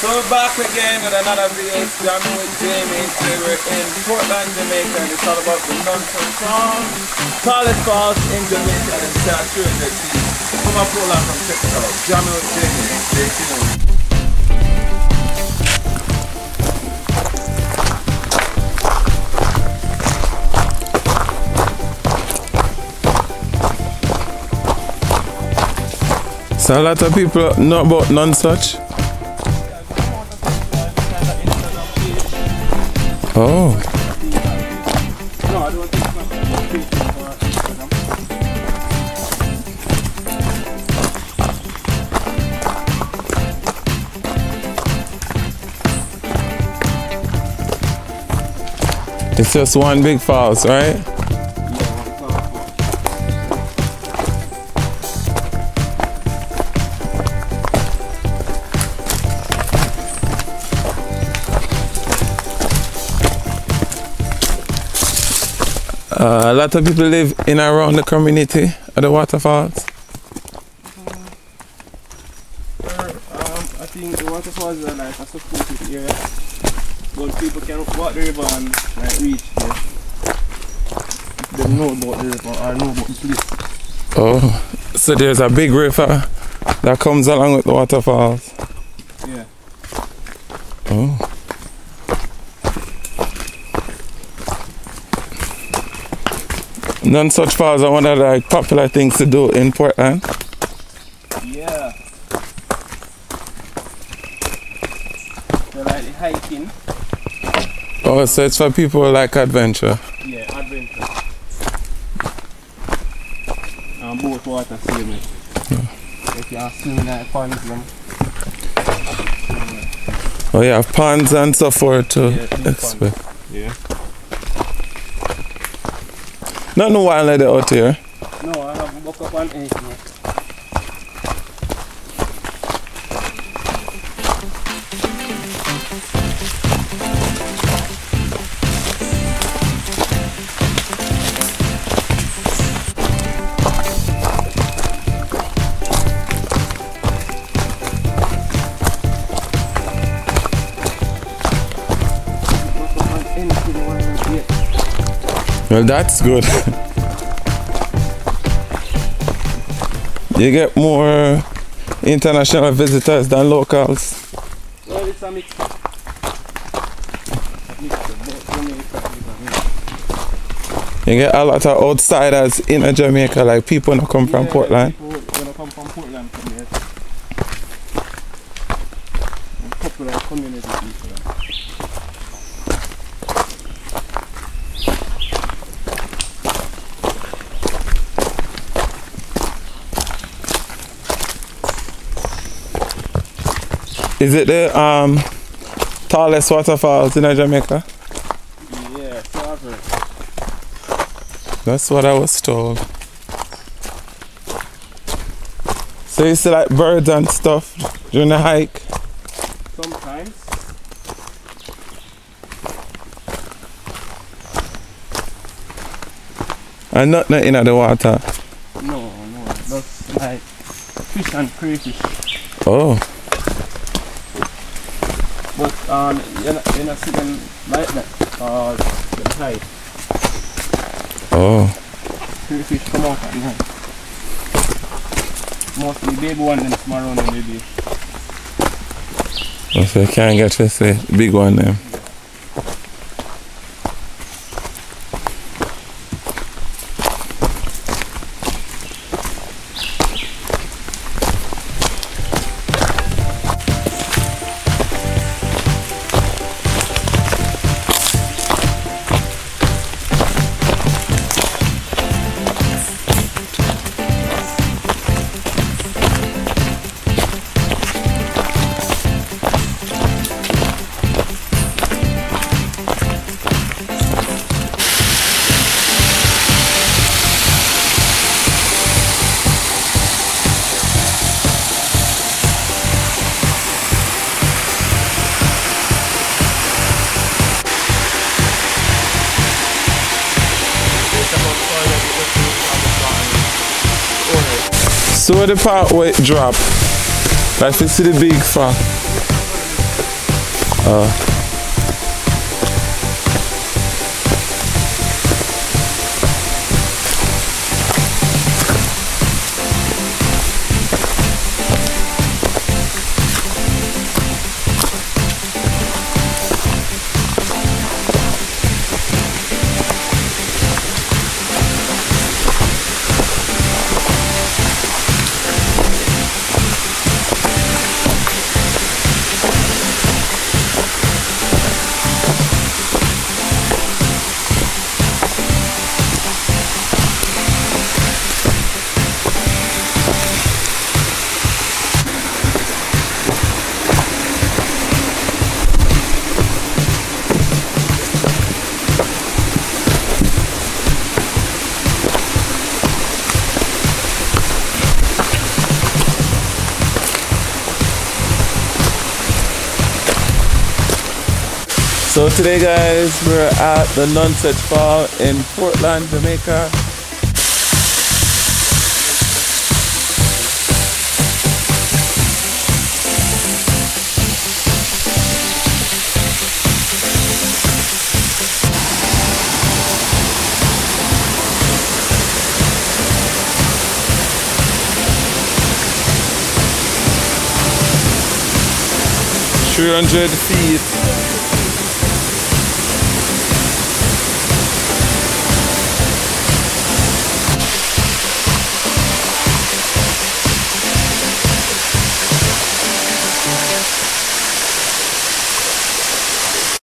So we're back again with another video. It's Jammin with Jamie. Today we're in Portland, Jamaica, and it's all about the Nonsuch Falls. Tallest falls in Jamaica, and it's our true identity. Come on, Portland, come check it out. Jammin with Jamie. Stay tuned. So a lot of people know about Nonsuch. Oh. It's just one big falls, right? A lot of people live in and around the community of the waterfalls. I think the waterfalls are like a supported area, but people can walk the river and like, reach there. They know about the river or know about this place. Oh, so there's a big river that comes along with the waterfalls. Yeah. Oh. Nonsuch Falls are one of the popular things to do in Portland. Yeah. They like hiking. Oh, so it's for people who like adventure. Yeah, adventure. And both water swimming. Yeah. If you are swimming at ponds, then. Oh yeah, ponds and so forth too. Yeah. Yeah. Not no wild lady out here. No, I have buck up on egg now. Well, that's good. You get more international visitors than locals. Well, it's a mix. You get a lot of outsiders in Jamaica, like people who come from Portland. People who come from Portland come here. And popular community people. Is it the tallest waterfalls in Jamaica? Yeah, probably. That's what I was told. So you see like birds and stuff during the hike? Sometimes. And nothing in the water? No, that's like fish and crayfish. Oh. But you're not sitting like that or the tide. Oh. Three fish come out at night. Mostly baby one and small one and baby. Oh, so you can't get this big one then. So where the part where it drop, like you see the big fat. So today guys, we're at the Nonsuch Falls in Portland, Jamaica. $300 feet.